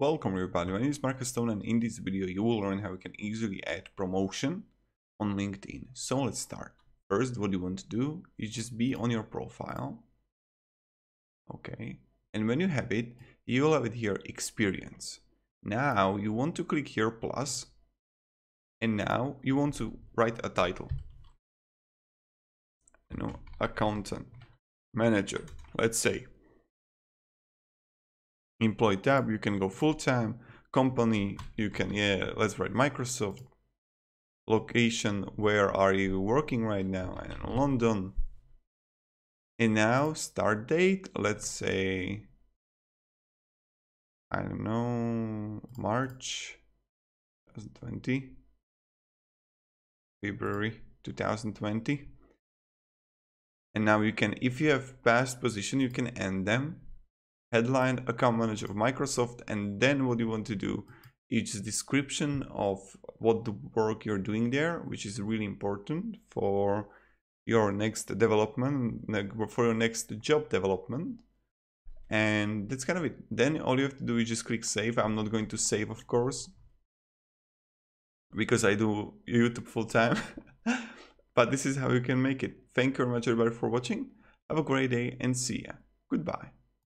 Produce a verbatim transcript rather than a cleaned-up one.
Welcome everybody, my name is Marcus Stone and in this video you will learn how you can easily add promotion on LinkedIn. So let's start. First, what you want to do is just be on your profile. Okay, and when you have it, you will have it here, experience. Now you want to click here plus, and now you want to write a title. You know, accountant, manager, let's say. Employee tab, you can go full-time. Company, you can, yeah, let's write Microsoft. Location, where are you working right now? I'm in London. And now start date, let's say, I don't know, March twenty twenty, February two thousand twenty. And now you can, if you have past position, you can end them. Headline, account manager of Microsoft, and then what you want to do is description of what the work you're doing there, which is really important for your next development, for your next job development. And that's kind of it. Then all you have to do is just click save. I'm not going to save, of course, because I do YouTube full time, but this is how you can make it. Thank you very much everybody for watching. Have a great day and see ya. Goodbye.